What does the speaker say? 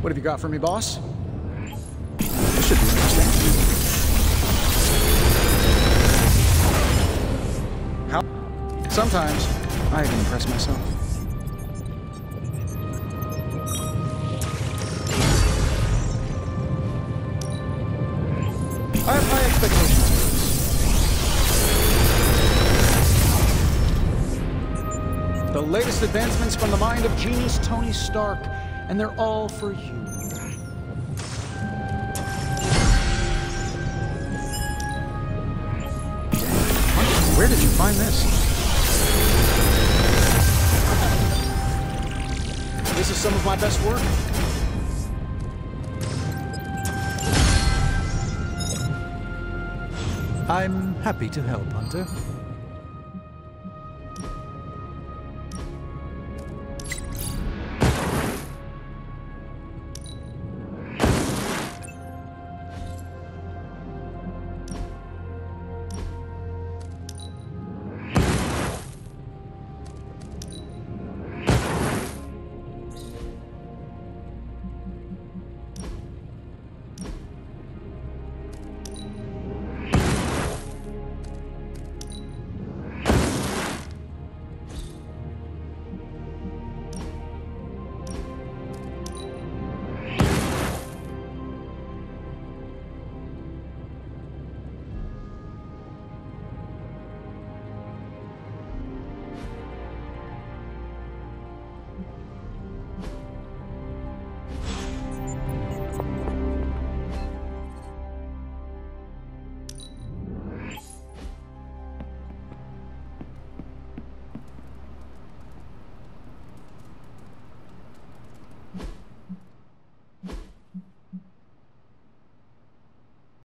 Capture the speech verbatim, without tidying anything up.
What have you got for me, boss? This should be interesting. How? Sometimes I even impress myself. I have high expectations. The latest advancements from the mind of genius Tony Stark, and they're all for you. Where did you find this? This is some of my best work. I'm happy to help, Hunter.